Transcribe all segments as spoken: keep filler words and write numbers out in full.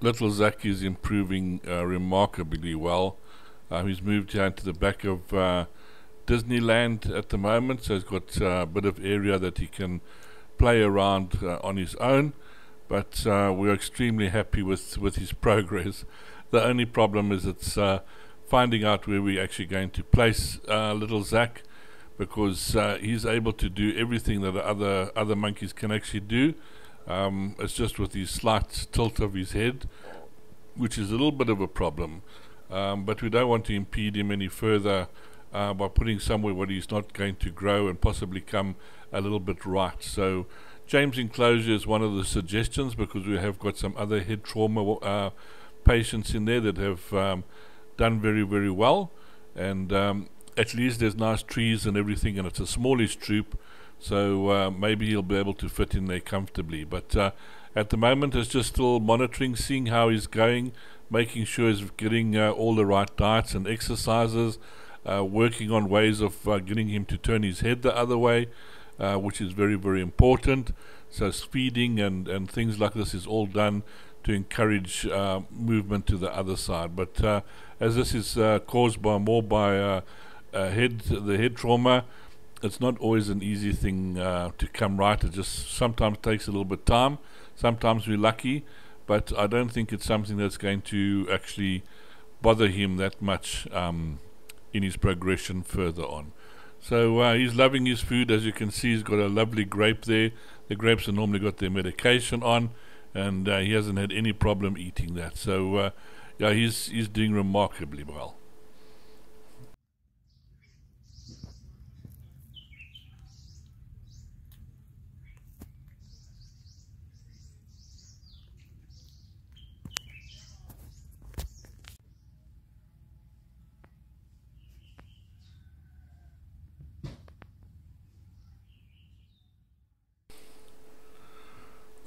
little Zach is improving uh, remarkably well. Uh, he's moved down to the back of uh, Disneyland at the moment, so he's got uh, a bit of area that he can play around uh, on his own, but uh, we're extremely happy with, with his progress. The only problem is it's uh, finding out where we're actually going to place uh, little Zach, because uh, he's able to do everything that other other monkeys can actually do. Um, it's just with his slight tilt of his head, which is a little bit of a problem, um, but we don't want to impede him any further uh, by putting somewhere where he's not going to grow and possibly come a little bit right. So James enclosure is one of the suggestions, because we have got some other head trauma uh, patients in there that have um, done very very well, and um, at least there's nice trees and everything, and it's a smallish troop, so uh, maybe he'll be able to fit in there comfortably. But uh, at the moment it's just still monitoring, seeing how he's going, making sure he's getting uh, all the right diets and exercises, uh, working on ways of uh, getting him to turn his head the other way, uh, which is very very important. So feeding and, and things like this is all done to encourage uh, movement to the other side. But uh, as this is uh, caused by more by uh, uh, head the head trauma, it's not always an easy thing uh, to come right. It just sometimes takes a little bit time. Sometimes we're lucky, but I don't think it's something that's going to actually bother him that much um, in his progression further on. So uh, he's loving his food. As you can see, he's got a lovely grape there. The grapes have normally got their medication on, and uh, he hasn't had any problem eating that. So uh, yeah, he's, he's doing remarkably well.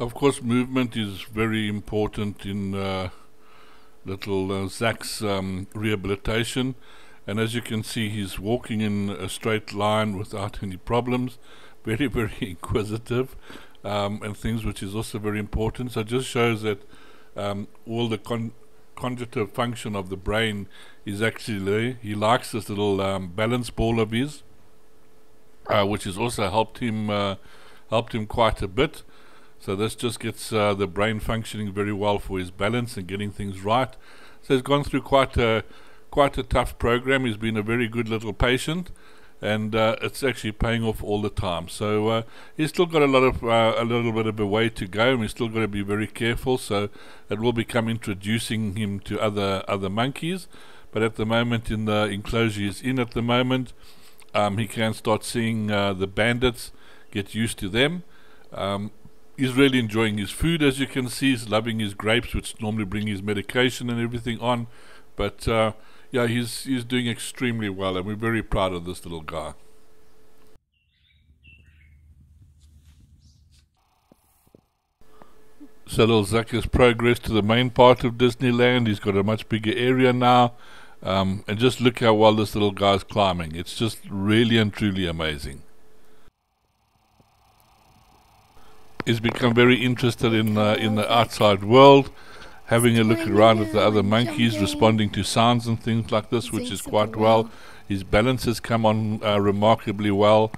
Of course, movement is very important in uh, little uh, Zach's um, rehabilitation, and as you can see, he's walking in a straight line without any problems. Very, very inquisitive, um, and things, which is also very important. So it just shows that um, all the con cognitive function of the brain is actually there. He likes this little um, balance ball of his, uh, which has also helped him, uh, helped him quite a bit. So this just gets uh, the brain functioning very well for his balance and getting things right. So he's gone through quite a quite a tough program. He's been a very good little patient, and uh, it's actually paying off all the time. So uh, he's still got a lot of uh, a little bit of a way to go, and he's still got to be very careful. So it will become introducing him to other other monkeys. But at the moment, in the enclosure he's in at the moment, um, he can start seeing uh, the bandits, get used to them. Um, He's really enjoying his food, as you can see. He's loving his grapes, which normally bring his medication and everything on. But uh, yeah, he's he's doing extremely well, and we're very proud of this little guy. So little Zach has progressed to the main part of Disneyland. He's got a much bigger area now, um, and just look how well this little guy's climbing. It's just really and truly amazing. He's become very interested in uh, in the outside world, having a look around at the other monkeys, responding to sounds and things like this, which is quite well. His balance has come on uh, remarkably well.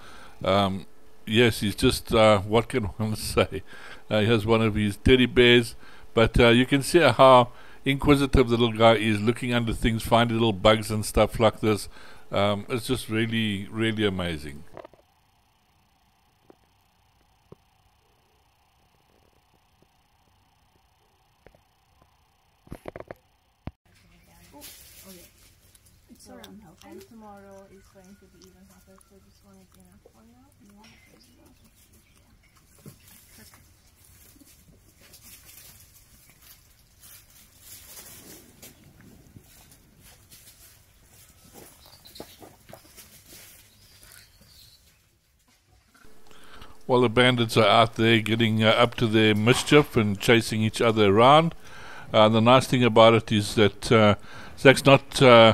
Um, yes, he's just, uh, what can one say? Uh, he has one of his teddy bears, but uh, you can see how inquisitive the little guy is, looking under things, finding little bugs and stuff like this. Um, it's just really, really amazing. Tomorrow is going to be even hotter, so just want to be enough for now. You want to finish it off? Perfect. While the bandits are out there getting uh, up to their mischief and chasing each other around, uh, the nice thing about it is that uh, Zach's not Uh,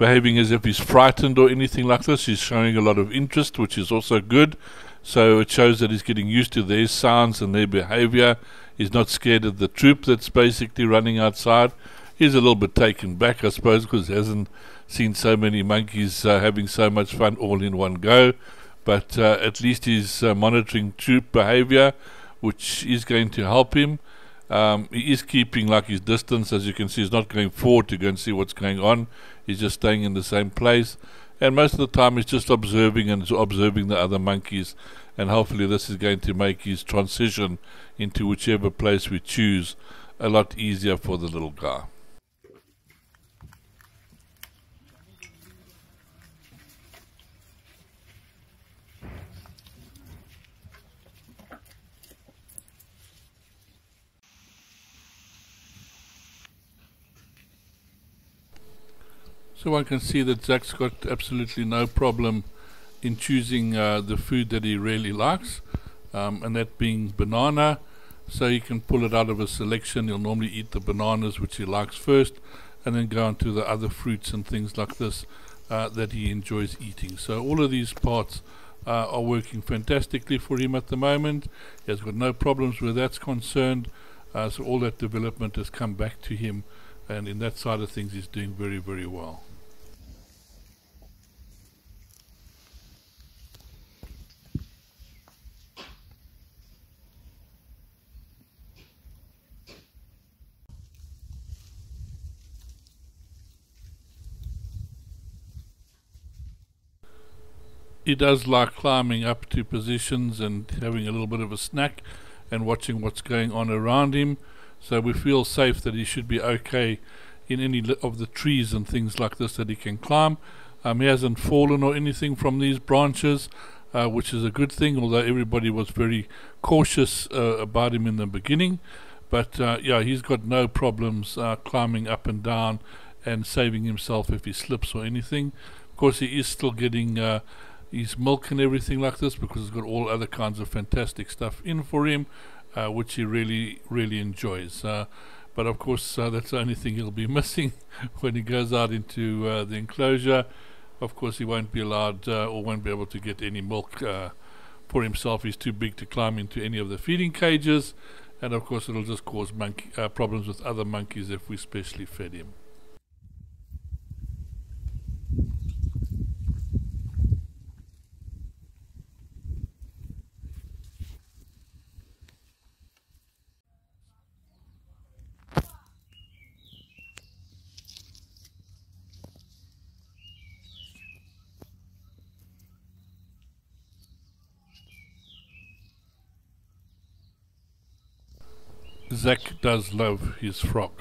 behaving as if he's frightened or anything like this. He's showing a lot of interest, which is also good. So it shows that he's getting used to their sounds and their behavior. He's not scared of the troop that's basically running outside. He's a little bit taken back, I suppose, because he hasn't seen so many monkeys uh, having so much fun all in one go. But uh, at least he's uh, monitoring troop behavior, which is going to help him. Um, he is keeping like his distance, as you can see. He's not going forward to go and see what's going on. He's just staying in the same place. And most of the time he's just observing and observing the other monkeys, and hopefully this is going to make his transition into whichever place we choose a lot easier for the little guy. So one can see that Zach's got absolutely no problem in choosing uh, the food that he really likes, um, and that being banana. So he can pull it out of a selection. He'll normally eat the bananas, which he likes first, and then go on to the other fruits and things like this uh, that he enjoys eating. So all of these parts uh, are working fantastically for him at the moment. He has got no problems where that's concerned, uh, so all that development has come back to him, and in that side of things he's doing very, very well. He does like climbing up to positions and having a little bit of a snack and watching what's going on around him, so we feel safe that he should be okay in any of the trees and things like this that he can climb. Um, he hasn't fallen or anything from these branches, uh, which is a good thing, although everybody was very cautious uh, about him in the beginning. But uh, yeah, he's got no problems uh, climbing up and down and saving himself if he slips or anything. Of course he is still getting uh, his milk and everything like this, because he's got all other kinds of fantastic stuff in for him, uh, which he really really enjoys, uh, but of course uh, that's the only thing he'll be missing when he goes out into uh, the enclosure. Of course he won't be allowed uh, or won't be able to get any milk uh, for himself. He's too big to climb into any of the feeding cages, and of course it'll just cause monkey uh, problems with other monkeys if we specially fed him. Zach does love his frog.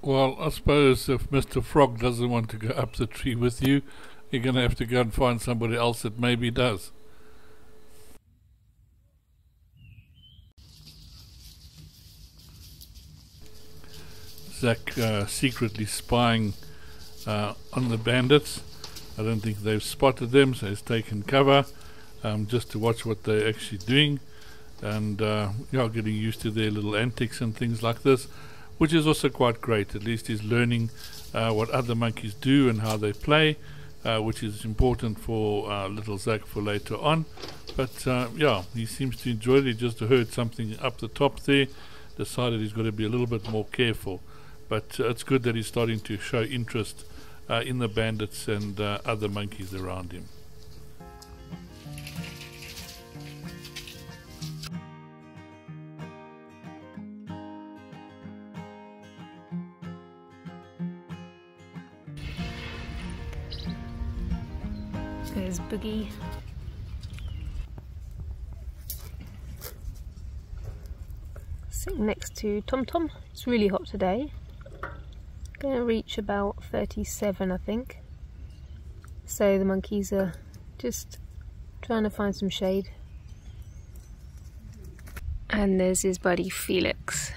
Well, I suppose if Mister Frog doesn't want to go up the tree with you, you're going to have to go and find somebody else that maybe does. Zach uh, secretly spying uh, on the bandits. I don't think they've spotted them, so he's taken cover um, just to watch what they're actually doing, and uh, you know, getting used to their little antics and things like this, which is also quite great. At least he's learning uh, what other monkeys do and how they play, uh, which is important for uh, little Zach for later on. But uh, yeah, he seems to enjoy it. He just heard something up the top there, decided he's got to be a little bit more careful. But uh, it's good that he's starting to show interest uh, in the bandits and uh, other monkeys around him. There's Boogie. Sitting next to Tom Tom. It's really hot today. Gonna reach about thirty-seven, I think. So the monkeys are just trying to find some shade. And there's his buddy Felix.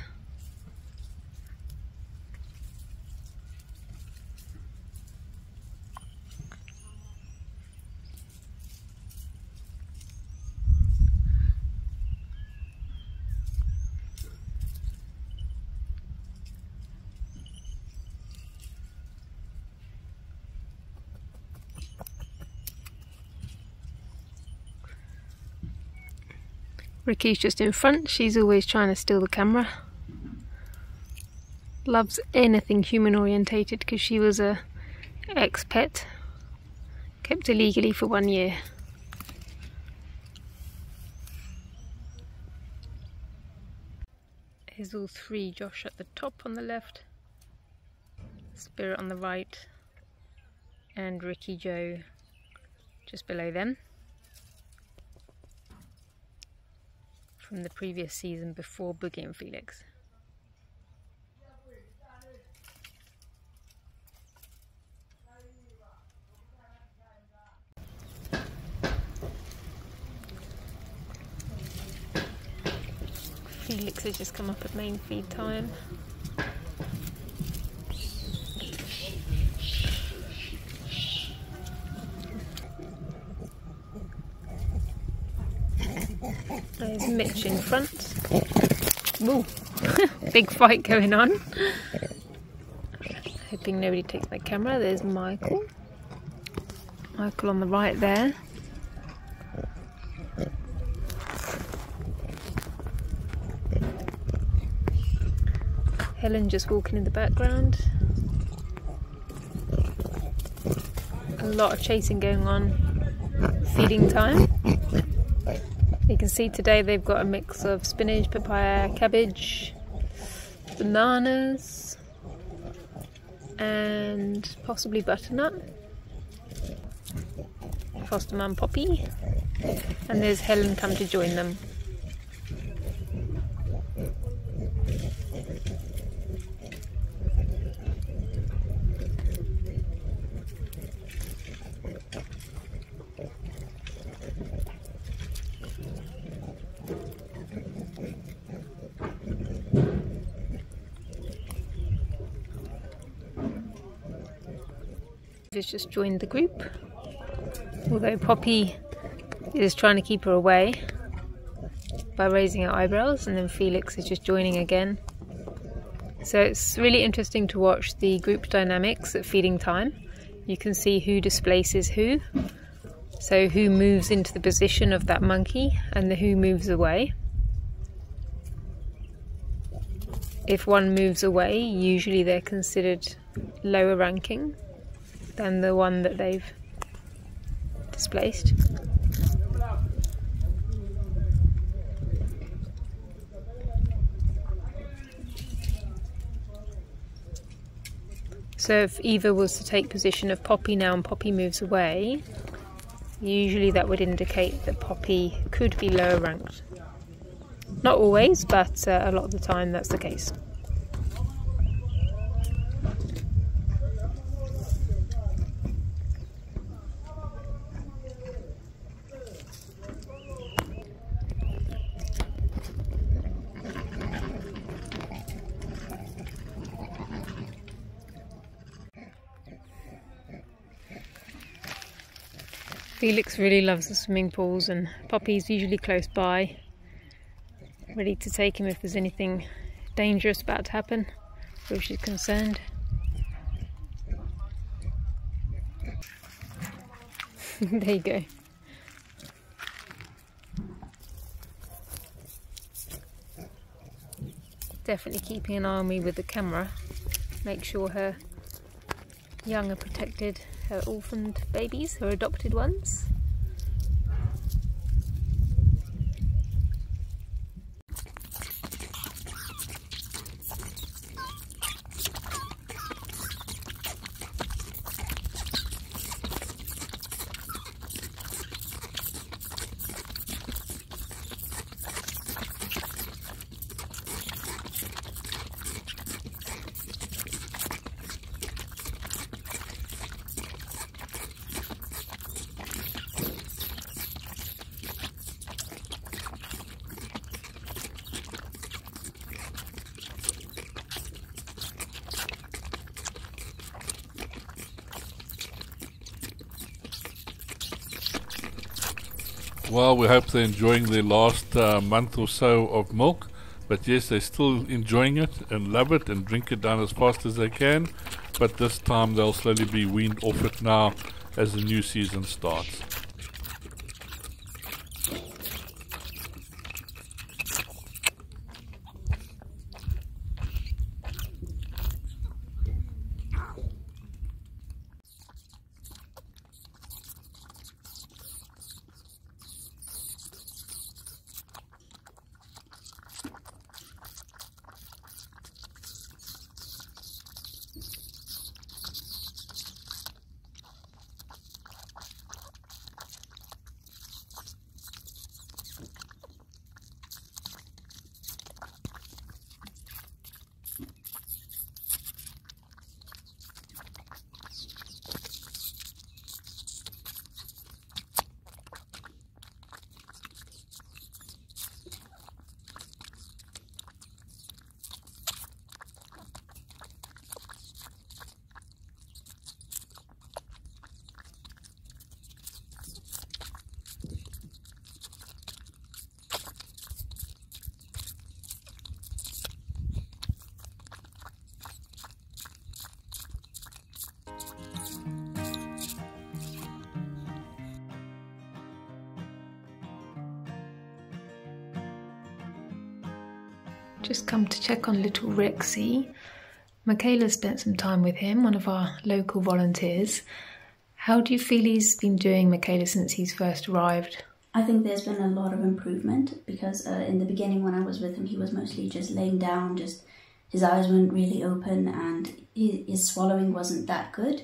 Ricky's just in front, she's always trying to steal the camera. Loves anything human orientated because she was a ex-pet. Kept illegally for one year. Here's all three, Josh at the top on the left, Spirit on the right, and Ricky Joe just below them. From the previous season before Boogie and Felix. Felix has just come up at main feed time. There's Mitch in front. Whoa, big fight going on. Hoping nobody takes my camera. There's Michael. Michael on the right there. Helen just walking in the background. A lot of chasing going on. Feeding time. You can see today they've got a mix of spinach, papaya, cabbage, bananas, and possibly butternut. Foster mum Poppy, and there's Helen come to join them. Has just joined the group, although Poppy is trying to keep her away by raising her eyebrows, and then Felix is just joining again. So it's really interesting to watch the group dynamics at feeding time. You can see who displaces who, so who moves into the position of that monkey and the who moves away. If one moves away, usually they're considered lower ranking than the one that they've displaced. So if Eva was to take position of Poppy now and Poppy moves away, usually that would indicate that Poppy could be lower ranked. Not always, but uh, a lot of the time that's the case. Felix really loves the swimming pools, and Poppy's usually close by, ready to take him if there's anything dangerous about to happen, or if she's concerned. There you go. Definitely keeping an eye on me with the camera. Make sure her young are protected, her orphaned babies, her adopted ones. Well, we hope they're enjoying their last uh, month or so of milk, but yes, they're still enjoying it and love it and drink it down as fast as they can, but this time they'll slowly be weaned off it now as the new season starts. Just come to check on little Rexie. Michaela spent some time with him, one of our local volunteers. How do you feel he's been doing, Michaela, since he's first arrived? I think there's been a lot of improvement because uh, in the beginning when I was with him, he was mostly just laying down, just his eyes weren't really open and his, his swallowing wasn't that good.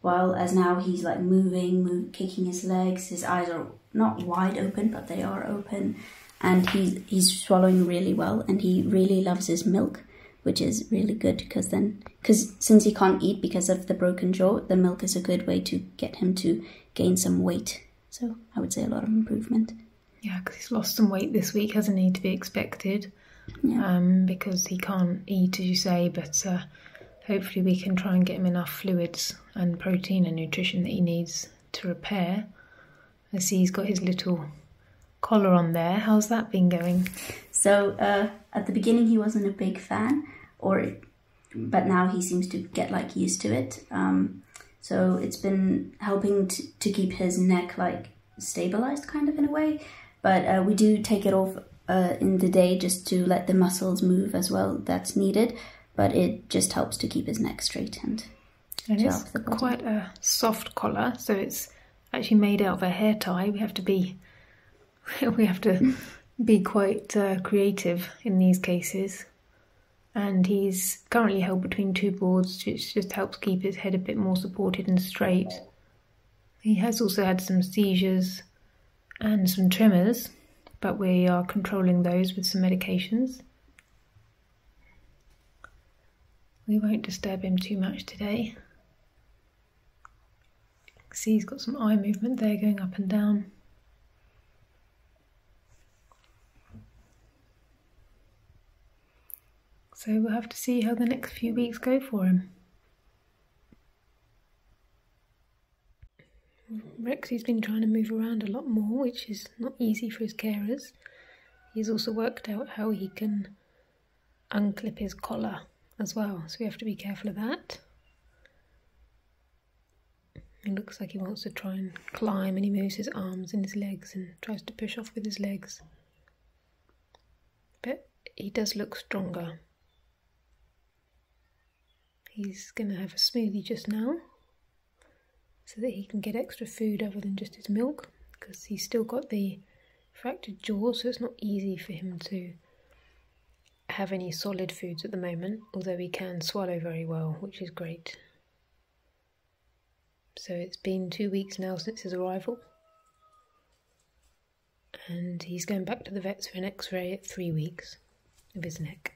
While as now he's like moving, move, kicking his legs, his eyes are not wide open, but they are open. And he, he's swallowing really well, and he really loves his milk, which is really good because then, because since he can't eat because of the broken jaw, the milk is a good way to get him to gain some weight. So I would say a lot of improvement. Yeah, because he's lost some weight this week, hasn't he, to be expected, yeah. um, because he can't eat, as you say, but uh, hopefully we can try and get him enough fluids and protein and nutrition that he needs to repair. I see he's got his little collar on there. How's that been going? So uh, at the beginning he wasn't a big fan, or but now he seems to get like used to it. Um, so it's been helping to, to keep his neck like stabilized kind of in a way. But uh, we do take it off uh, in the day just to let the muscles move as well. That's needed, but it just helps to keep his neck straight and. And it's quite a soft collar, so it's actually made out of a hair tie. We have to be. We have to be quite uh, creative in these cases, and he's currently held between two boards, which just helps keep his head a bit more supported and straight. He has also had some seizures and some tremors, but we are controlling those with some medications. We won't disturb him too much today. See, he's got some eye movement there going up and down. So we'll have to see how the next few weeks go for him. Rexie's been trying to move around a lot more, which is not easy for his carers. He's also worked out how he can unclip his collar as well, so we have to be careful of that. It looks like he wants to try and climb, and he moves his arms and his legs and tries to push off with his legs. But he does look stronger. He's going to have a smoothie just now so that he can get extra food other than just his milk, because he's still got the fractured jaw, so it's not easy for him to have any solid foods at the moment, although he can swallow very well, which is great. So it's been two weeks now since his arrival, and he's going back to the vets for an x-ray at three weeks of his neck.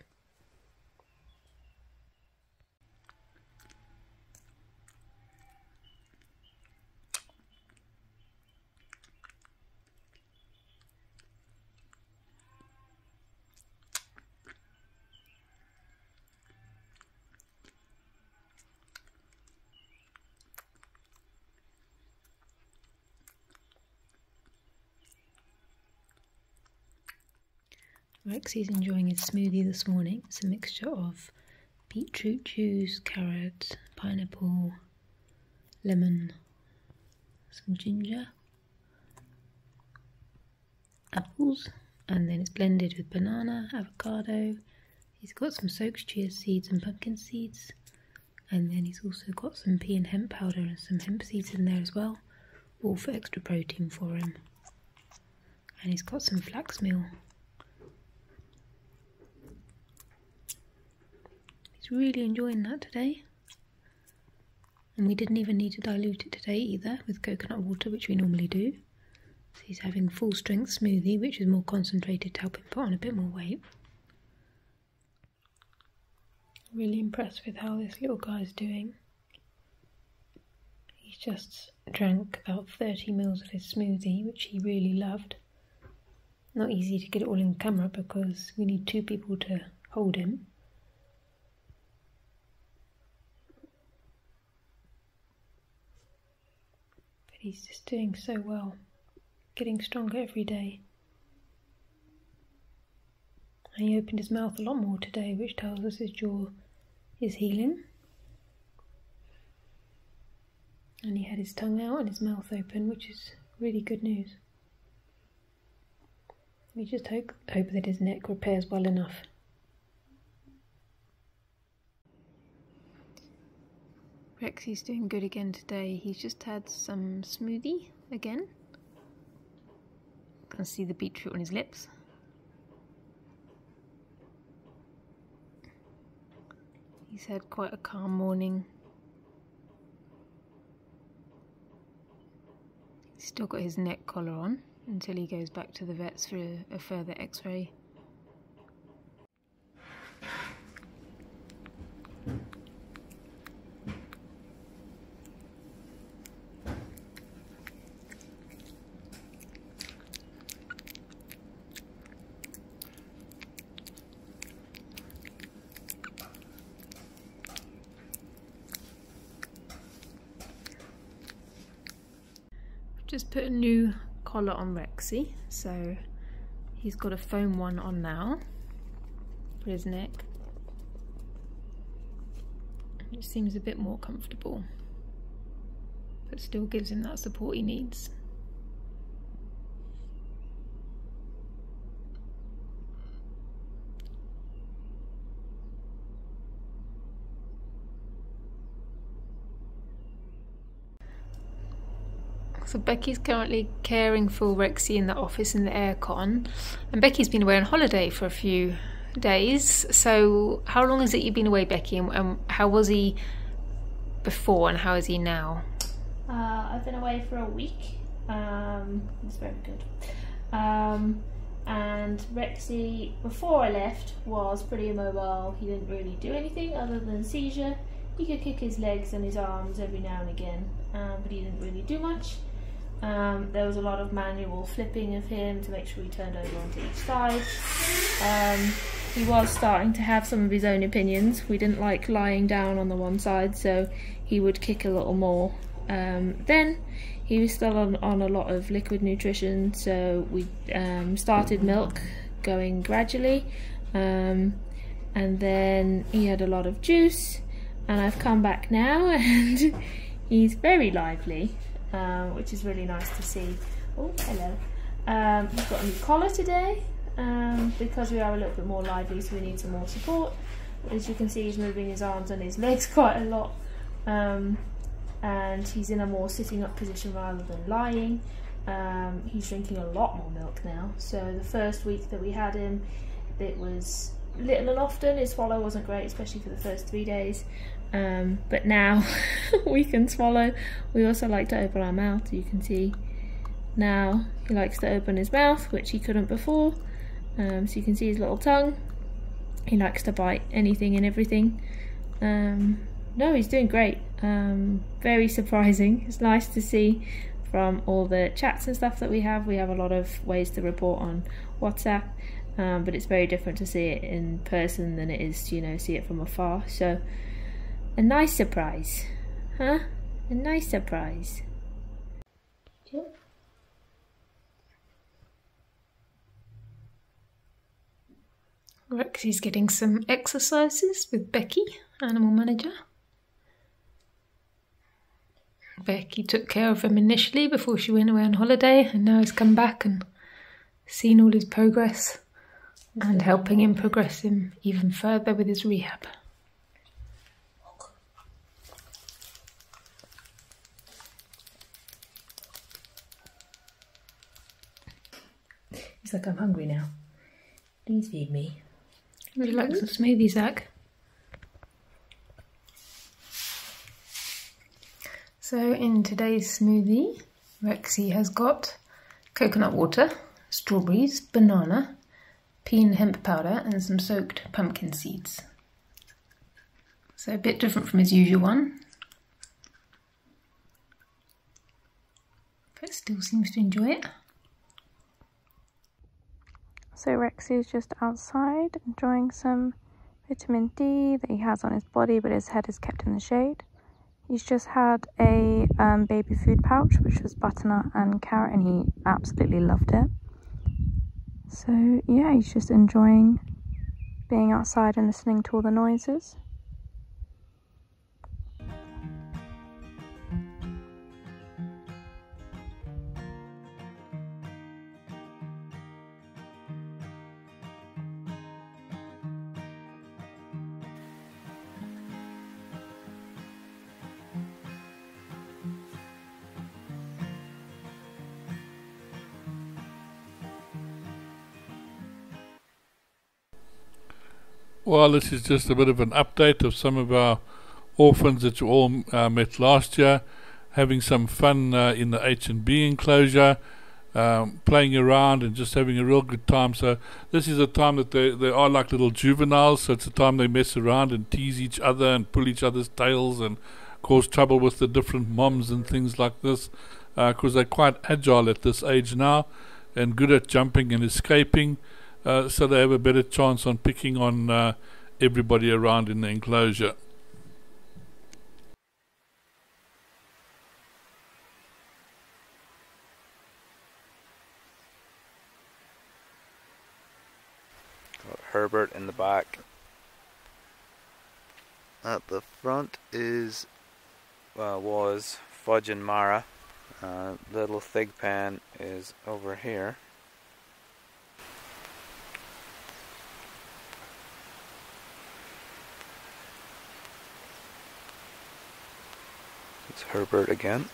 Rexie's enjoying his smoothie this morning. It's a mixture of beetroot juice, carrot, pineapple, lemon, some ginger, apples, and then it's blended with banana, avocado. He's got some soaked chia seeds and pumpkin seeds, and then he's also got some pea and hemp powder and some hemp seeds in there as well, all for extra protein for him. And he's got some flax meal. Really enjoying that today, and we didn't even need to dilute it today either with coconut water, which we normally do. So he's having full strength smoothie, which is more concentrated to help him put on a bit more weight. Really impressed with how this little guy's doing. He's just drank about thirty mils of his smoothie, which he really loved. Not easy to get it all in camera because we need two people to hold him. He's just doing so well, getting stronger every day. And he opened his mouth a lot more today, which tells us his jaw is healing. And he had his tongue out and his mouth open, which is really good news. We just hope, hope that his neck repairs well enough. Rexie's doing good again today. He's just had some smoothie again. You can see the beetroot on his lips. He's had quite a calm morning. He's still got his neck collar on until he goes back to the vets for a, a further x-ray. Just put a new collar on Rexie, so he's got a foam one on now for his neck. It seems a bit more comfortable, but still gives him that support he needs. So Becky's currently caring for Rexie in the office in the aircon, and Becky's been away on holiday for a few days. So how long is it you've been away, Becky, and, and how was he before and how is he now? Uh, I've been away for a week. Um, it's very good. Um, and Rexie, before I left, was pretty immobile. He didn't really do anything other than seizure. He could kick his legs and his arms every now and again, um, but he didn't really do much. Um, there was a lot of manual flipping of him to make sure he turned over onto each side. Um, he was starting to have some of his own opinions. We didn't like lying down on the one side, so he would kick a little more. Um, then he was still on, on a lot of liquid nutrition, so we um, started milk going gradually, um, and then he had a lot of juice, and I've come back now and he's very lively. Um, which is really nice to see. Oh, hello. Um, we've got a new collar today um, because we are a little bit more lively, so we need some more support. As you can see, he's moving his arms and his legs quite a lot, um, and he's in a more sitting up position rather than lying. Um, he's drinking a lot more milk now. So the first week that we had him, it was little and often. His swallow wasn't great, especially for the first three days. Um, but now we can swallow. We also like to open our mouth, you can see. Now he likes to open his mouth, which he couldn't before. Um, so you can see his little tongue. He likes to bite anything and everything. Um, no, he's doing great. Um, very surprising. It's nice to see from all the chats and stuff that we have. We have a lot of ways to report on WhatsApp. Um, but it's very different to see it in person than it is to, you know, see it from afar. So, a nice surprise. Huh? A nice surprise. Yep. Rexie's getting some exercises with Becky, animal manager. Becky took care of him initially before she went away on holiday, and now he's come back and seen all his progress. And helping him progress him even further with his rehab. He's like, I'm hungry now. Please feed me. Would you like some smoothie, Zach? So in today's smoothie, Rexie has got coconut water, strawberries, banana, pea and hemp powder, and some soaked pumpkin seeds. So a bit different from his usual one, but still seems to enjoy it. So Rexie is just outside enjoying some vitamin D that he has on his body, but his head is kept in the shade. He's just had a um, baby food pouch, which was butternut and carrot, and he absolutely loved it. So yeah, he's just enjoying being outside and listening to all the noises. Well, this is just a bit of an update of some of our orphans that you all uh, met last year, having some fun uh, in the H and B enclosure, um, playing around and just having a real good time. So this is a time that they, they are like little juveniles, so it's a time they mess around and tease each other and pull each other's tails and cause trouble with the different moms and things like this, because uh, they're quite agile at this age now and good at jumping and escaping. Uh, so they have a better chance on picking on uh, everybody around in the enclosure. Got Herbert in the back. At the front is uh, was Fudge and Mara. Uh, little Thigpan is over here. It's Herbert again.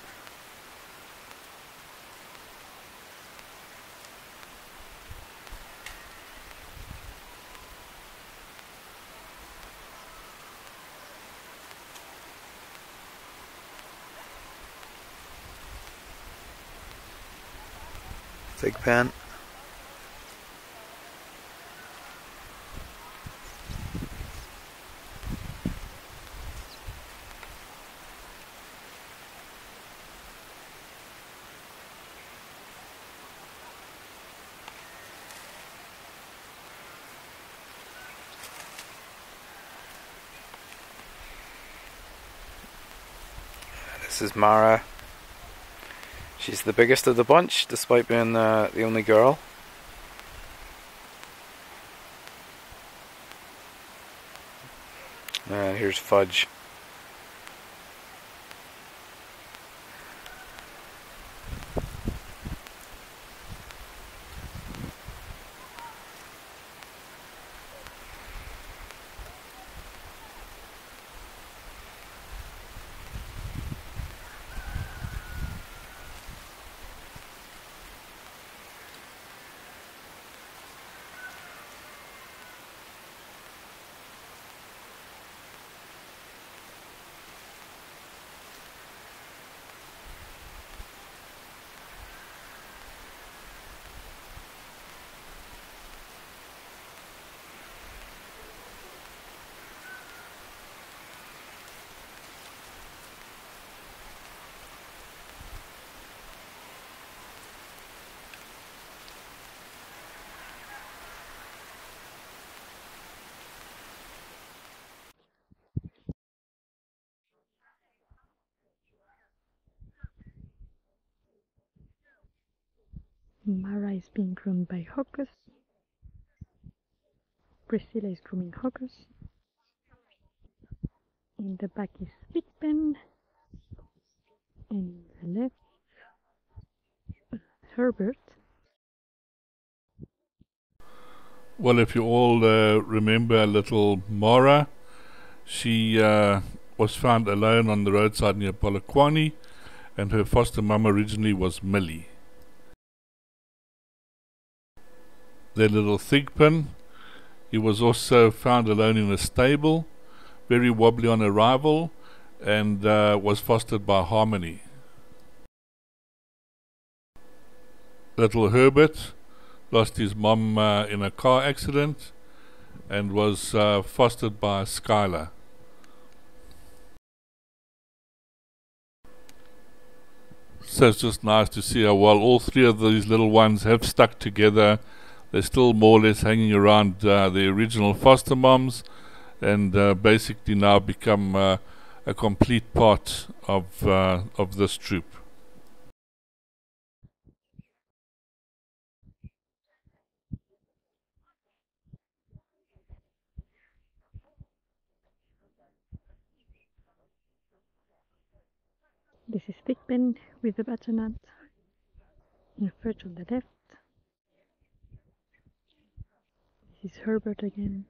Thigpen. This is Mara. She's the biggest of the bunch, despite being uh, the only girl. And here's Fudge. Mara is being groomed by Hawkers. Priscilla is grooming Hawkers. In the back is Sweetpen. And in the left, uh, Herbert. Well, if you all uh, remember little Mara, she uh, was found alone on the roadside near Polakwani, and her foster mum originally was Millie. Their little Thigpan, he was also found alone in a stable, very wobbly on arrival, and uh, was fostered by Harmony. Little Herbert lost his mom uh, in a car accident and was uh, fostered by Skylar. So it's just nice to see how well all three of these little ones have stuck together. They're still more or less hanging around uh, the original foster moms, and uh, basically now become uh, a complete part of, uh, of this troop. This is Thigpen with the butternut, and first on the left. This is Herbert again.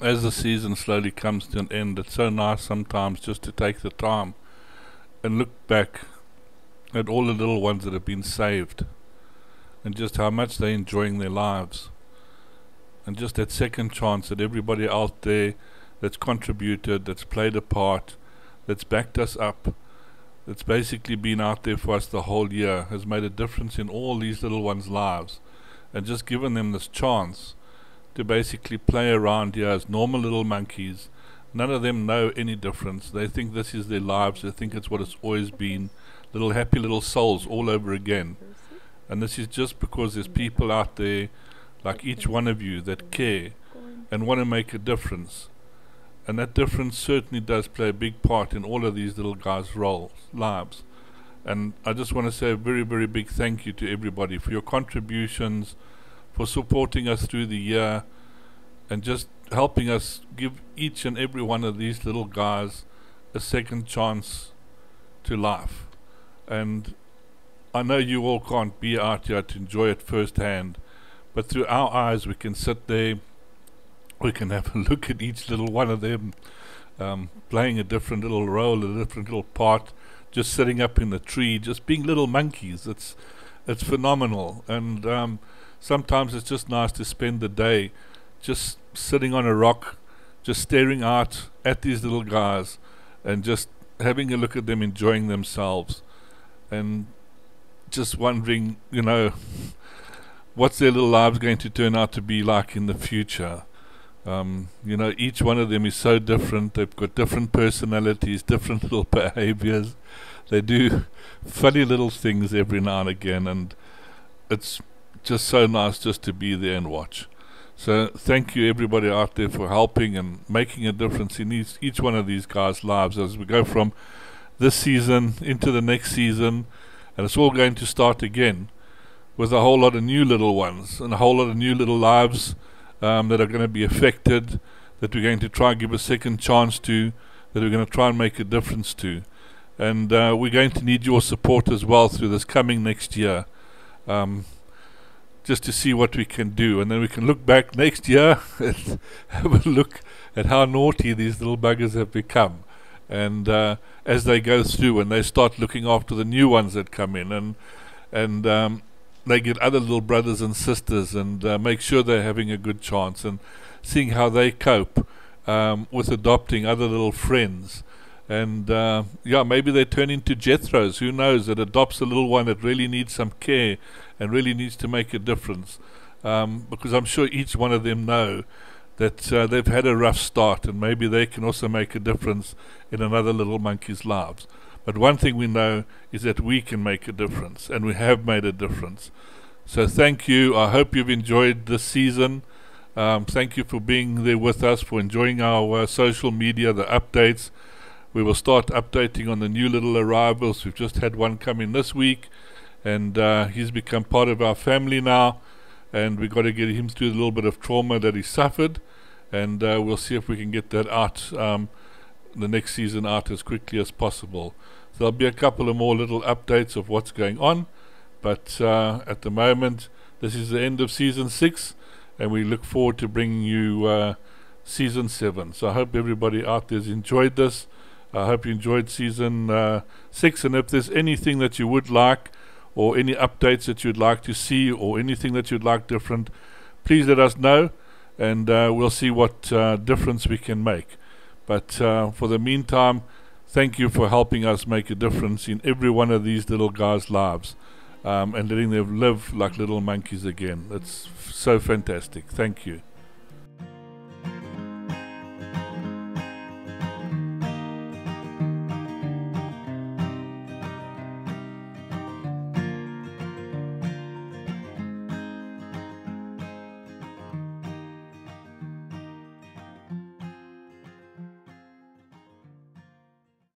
As the season slowly comes to an end, it's so nice sometimes just to take the time and look back at all the little ones that have been saved, and just how much they're enjoying their lives, and just that second chance that everybody out there that's contributed, that's played a part, that's backed us up, that's basically been out there for us the whole year, has made a difference in all these little ones' lives, and just given them this chance to basically play around here as normal little monkeys. None of them know any difference. They think this is their lives. They think it's what it's always been. Little happy little souls all over again. And this is just because there's people out there like each one of you that care and want to make a difference. And that difference certainly does play a big part in all of these little guys' roles, lives. And I just want to say a very, very big thank you to everybody for your contributions, for supporting us through the year, and just helping us give each and every one of these little guys a second chance to life. And I know you all can't be out here to enjoy it firsthand, but through our eyes we can sit there, we can have a look at each little one of them, um, playing a different little role, a different little part, just sitting up in the tree, just being little monkeys. It's, it's phenomenal. And um, sometimes it's just nice to spend the day just sitting on a rock, just staring out at these little guys and just having a look at them enjoying themselves, and just wondering, you know, what's their little lives going to turn out to be like in the future. Um, you know, each one of them is so different. They've got different personalities, different little behaviors. They do funny little things every now and again, and it's just so nice just to be there and watch. So thank you everybody out there for helping and making a difference in each, each one of these guys' lives as we go from this season into the next season. And it's all going to start again with a whole lot of new little ones and a whole lot of new little lives um, that are going to be affected, that we're going to try and give a second chance to, that we're going to try and make a difference to. And uh, we're going to need your support as well through this coming next year. um, just to see what we can do, and then we can look back next year and have a look at how naughty these little buggers have become, and uh, as they go through and they start looking after the new ones that come in, and and um, they get other little brothers and sisters, and uh, make sure they're having a good chance, and seeing how they cope um, with adopting other little friends. And uh, yeah, maybe they turn into Jethros, who knows, that adopts a little one that really needs some care and really needs to make a difference, um, because I'm sure each one of them know that uh, they've had a rough start, and maybe they can also make a difference in another little monkey's lives. But one thing we know is that we can make a difference, and we have made a difference. So thank you. I hope you've enjoyed this season. Um, thank you for being there with us, for enjoying our uh, social media, the updates. We will start updating on the new little arrivals. We've just had one come in this week, and uh, he's become part of our family now, and we've got to get him through a little bit of trauma that he suffered, and uh, we'll see if we can get that out, um, the next season out as quickly as possible. So there'll be a couple of more little updates of what's going on, but uh, at the moment this is the end of season six, and we look forward to bringing you uh, season seven. So I hope everybody out there's enjoyed this. I hope you enjoyed season uh, six, and if there's anything that you would like, or any updates that you'd like to see, or anything that you'd like different, please let us know, and uh, we'll see what uh, difference we can make. But uh, for the meantime, thank you for helping us make a difference in every one of these little guys' lives, um, and letting them live like little monkeys again. It's f so fantastic. Thank you.